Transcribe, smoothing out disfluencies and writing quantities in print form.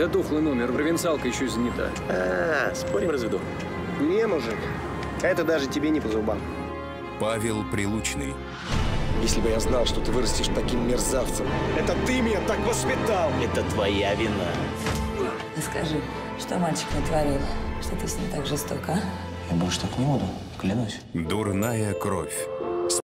Да дохлый номер, провинциалка еще занята. Спорим, разведу. Не, мужик, это даже тебе не по зубам. Павел Прилучный. Если бы я знал, что ты вырастешь таким мерзавцем. Это ты меня так воспитал. Это твоя вина. Скажи, что мальчик натворил? Что ты с ним так жестоко, а? Я больше так не буду, клянусь. Дурная кровь.